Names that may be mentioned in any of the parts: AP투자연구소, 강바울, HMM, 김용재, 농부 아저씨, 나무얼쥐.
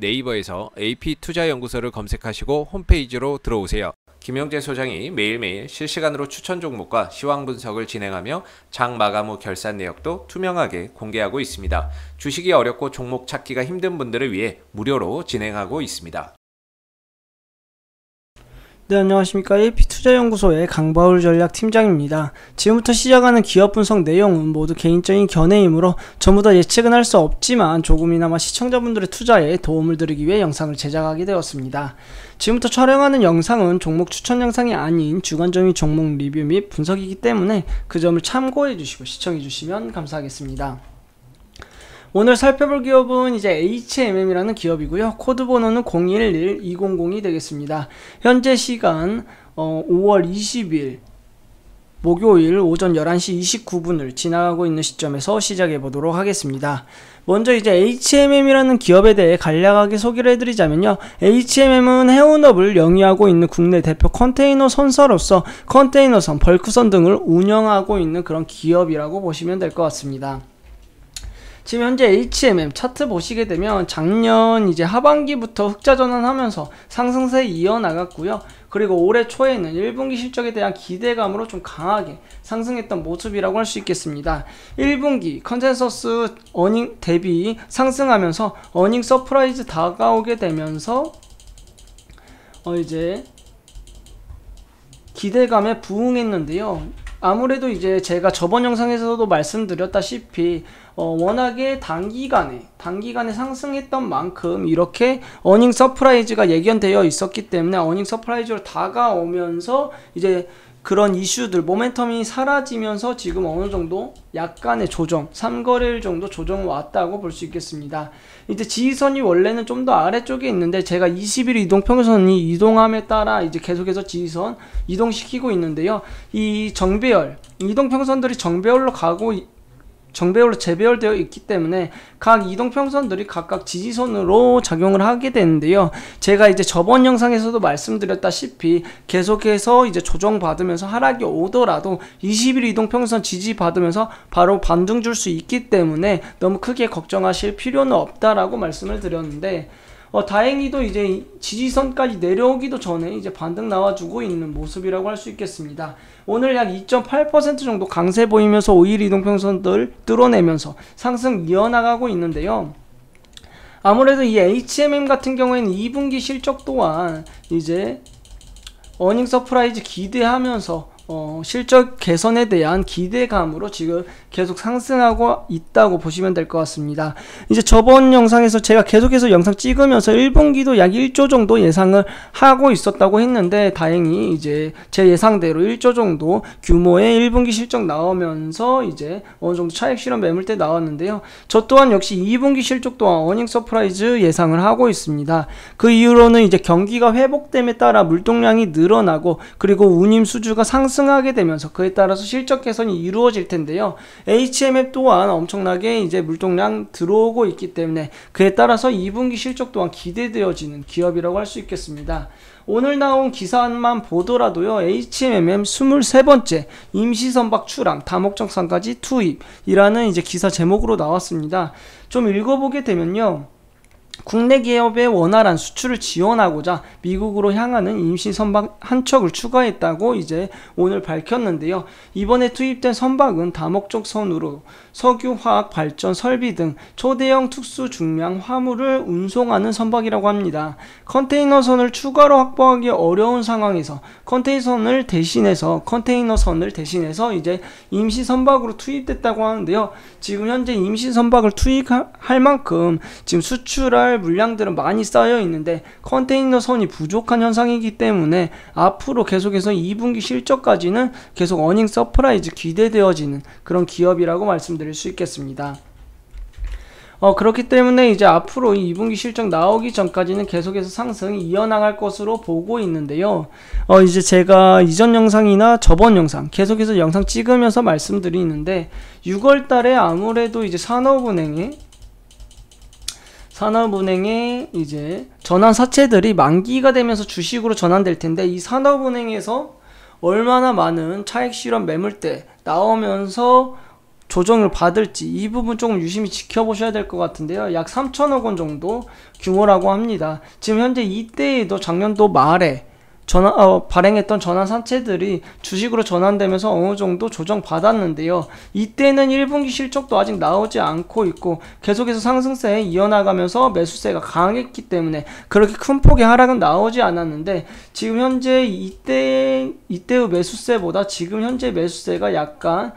네이버에서 AP투자연구소를 검색하시고 홈페이지로 들어오세요. 김용재 소장이 매일매일 실시간으로 추천 종목과 시황 분석을 진행하며 장 마감 후 결산 내역도 투명하게 공개하고 있습니다. 주식이 어렵고 종목 찾기가 힘든 분들을 위해 무료로 진행하고 있습니다. 네, 안녕하십니까. AP투자연구소의 강바울 전략팀장입니다. 지금부터 시작하는 기업 분석 내용은 모두 개인적인 견해이므로 전부 다 예측은 할 수 없지만 조금이나마 시청자분들의 투자에 도움을 드리기 위해 영상을 제작하게 되었습니다. 지금부터 촬영하는 영상은 종목 추천 영상이 아닌 주관적인 종목 리뷰 및 분석이기 때문에 그 점을 참고해 주시고 시청해 주시면 감사하겠습니다. 오늘 살펴볼 기업은 이제 HMM이라는 기업이고요. 코드 번호는 011200이 되겠습니다. 현재 시간 5월 20일 목요일 오전 11시 29분을 지나가고 있는 시점에서 시작해 보도록 하겠습니다. 먼저 이제 HMM이라는 기업에 대해 간략하게 소개를 해드리자면요. HMM은 해운업을 영위하고 있는 국내 대표 컨테이너 선사로서 컨테이너선, 벌크선 등을 운영하고 있는 그런 기업이라고 보시면 될 것 같습니다. 지금 현재 HMM 차트 보시게 되면 작년 이제 하반기부터 흑자 전환하면서 상승세에 이어나갔고요. 그리고 올해 초에는 1분기 실적에 대한 기대감으로 좀 강하게 상승했던 모습이라고 할 수 있겠습니다. 1분기 컨센서스 어닝 대비 상승하면서 어닝 서프라이즈 다가오게 되면서 이제 기대감에 부응했는데요. 아무래도 이제 제가 저번 영상에서도 말씀드렸다시피 워낙에 단기간에 상승했던 만큼 이렇게 어닝 서프라이즈가 예견되어 있었기 때문에 어닝 서프라이즈로 다가오면서 이제 그런 이슈들, 모멘텀이 사라지면서 지금 어느 정도 약간의 조정, 3거래일 정도 조정 왔다고 볼 수 있겠습니다. 이제 지지선이 원래는 좀 더 아래쪽에 있는데 제가 20일 이동평균선이 이동함에 따라 이제 계속해서 지지선 이동시키고 있는데요. 이 정배열, 이동평선들이 정배열로 가고 정배열로 재배열되어 있기 때문에 각 이동평선들이 각각 지지선으로 작용을 하게 되는데요. 제가 이제 저번 영상에서도 말씀드렸다시피 계속해서 이제 조정받으면서 하락이 오더라도 20일 이동평선 지지받으면서 바로 반등 줄 수 있기 때문에 너무 크게 걱정하실 필요는 없다라고 말씀을 드렸는데 다행히도 이제 지지선까지 내려오기도 전에 이제 반등 나와주고 있는 모습이라고 할 수 있겠습니다. 오늘 약 2.8% 정도 강세 보이면서 5일 이동평선들 뚫어내면서 상승 이어나가고 있는데요. 아무래도 이 HMM 같은 경우에는 2분기 실적 또한 이제 어닝 서프라이즈 기대하면서 실적 개선에 대한 기대감으로 지금 계속 상승하고 있다고 보시면 될 것 같습니다. 이제 저번 영상에서 제가 계속해서 영상 찍으면서 1분기도 약 1조 정도 예상을 하고 있었다고 했는데 다행히 이제 제 예상대로 1조 정도 규모의 1분기 실적 나오면서 이제 어느 정도 차익 실현 매물대 나왔는데요. 저 또한 역시 2분기 실적 또한 어닝 서프라이즈 예상을 하고 있습니다. 그 이후로는 이제 경기가 회복됨에 따라 물동량이 늘어나고 그리고 운임 수주가 상승 하게 되면서 그에 따라서 실적 개선이 이루어질 텐데요. HMM 또한 엄청나게 이제 물동량 들어오고 있기 때문에 그에 따라서 2분기 실적 또한 기대되어지는 기업이라고 할 수 있겠습니다. 오늘 나온 기사만 보더라도요. HMM 23번째 임시선박 출항 다목적산까지 투입이라는 이제 기사 제목으로 나왔습니다. 좀 읽어보게 되면요. 국내 기업의 원활한 수출을 지원하고자 미국으로 향하는 임시 선박 한 척을 추가했다고 이제 오늘 밝혔는데요. 이번에 투입된 선박은 다목적 선으로 석유, 화학, 발전, 설비 등 초대형 특수 중량 화물을 운송하는 선박이라고 합니다. 컨테이너선을 추가로 확보하기 어려운 상황에서 컨테이너선을 대신해서 이제 임시 선박으로 투입됐다고 하는데요. 지금 현재 임시 선박을 투입할 만큼 지금 수출할 물량들은 많이 쌓여 있는데 컨테이너 선이 부족한 현상이기 때문에 앞으로 계속해서 2분기 실적까지는 계속 어닝 서프라이즈 기대되어지는 그런 기업이라고 말씀드릴 수 있겠습니다. 그렇기 때문에 이제 앞으로 2분기 실적 나오기 전까지는 계속해서 상승이 이어나갈 것으로 보고 있는데요. 이제 제가 이전 영상이나 저번 영상 계속해서 영상 찍으면서 말씀드리는데 6월달에 아무래도 이제 산업은행의 이제 전환 사채들이 만기가 되면서 주식으로 전환될 텐데 이 산업은행에서 얼마나 많은 차익 실현 매물대 나오면서 조정을 받을지 이 부분 조금 유심히 지켜보셔야 될 것 같은데요. 약 3천억 원 정도 규모라고 합니다. 지금 현재 이때에도 작년도 말에 발행했던 전환 사채들이 주식으로 전환되면서 어느 정도 조정받았는데요. 이때는 1분기 실적도 아직 나오지 않고 있고 계속해서 상승세에 이어나가면서 매수세가 강했기 때문에 그렇게 큰 폭의 하락은 나오지 않았는데 지금 현재 이때의 매수세보다 지금 현재 매수세가 약간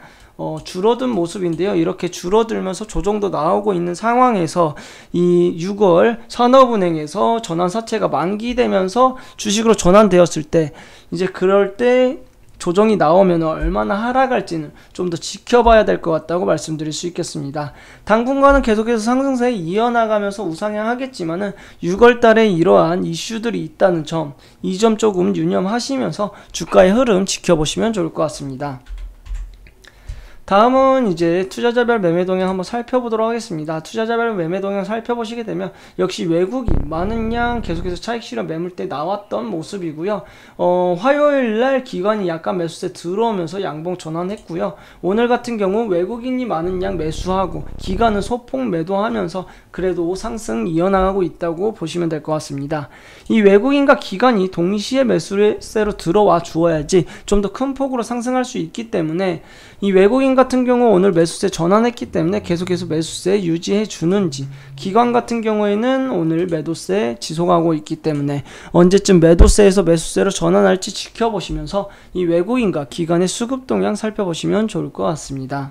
줄어든 모습인데요. 이렇게 줄어들면서 조정도 나오고 있는 상황에서 이 6월 산업은행에서 전환사채가 만기되면서 주식으로 전환되었을 때 이제 그럴 때 조정이 나오면 얼마나 하락할지는 좀 더 지켜봐야 될 것 같다고 말씀드릴 수 있겠습니다. 당분간은 계속해서 상승세에 이어나가면서 우상향하겠지만은 6월달에 이러한 이슈들이 있다는 점, 이 점 조금 유념하시면서 주가의 흐름 지켜보시면 좋을 것 같습니다. 다음은 이제 투자자별 매매 동향 한번 살펴보도록 하겠습니다. 투자자별 매매 동향 살펴보시게 되면 역시 외국인 많은 양 계속해서 차익 실현 매물 때 나왔던 모습이고요. 화요일날 기관이 약간 매수세 들어오면서 양봉 전환했고요. 오늘 같은 경우 외국인이 많은 양 매수하고 기관은 소폭 매도하면서 그래도 상승 이어나가고 있다고 보시면 될 것 같습니다. 이 외국인과 기관이 동시에 매수세로 들어와 주어야지 좀 더 큰 폭으로 상승할 수 있기 때문에 이 외국인 같은 경우 오늘 매수세 전환했기 때문에 계속해서 매수세 유지해 주는지, 기관 같은 경우에는 오늘 매도세 지속하고 있기 때문에 언제쯤 매도세에서 매수세로 전환할지 지켜보시면서 이 외국인과 기관의 수급 동향 살펴보시면 좋을 것 같습니다.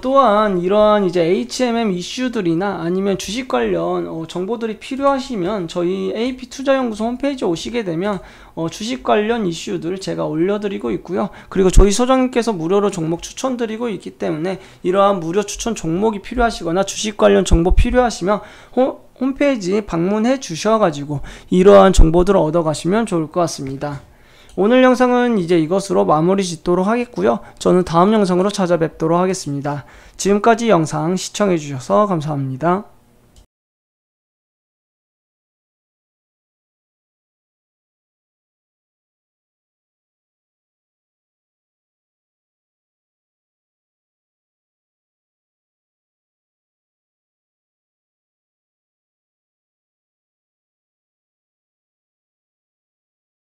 또한 이러한 이제 HMM 이슈들이나 아니면 주식 관련 정보들이 필요하시면 저희 AP투자연구소 홈페이지에 오시게 되면 주식 관련 이슈들 제가 올려드리고 있고요. 그리고 저희 소장님께서 무료로 종목 추천드리고 있기 때문에 이러한 무료 추천 종목이 필요하시거나 주식 관련 정보 필요하시면 홈페이지 방문해 주셔가지고 이러한 정보들을 얻어가시면 좋을 것 같습니다. 오늘 영상은 이제 이것으로 마무리 짓도록 하겠고요. 저는 다음 영상으로 찾아뵙도록 하겠습니다. 지금까지 영상 시청해주셔서 감사합니다.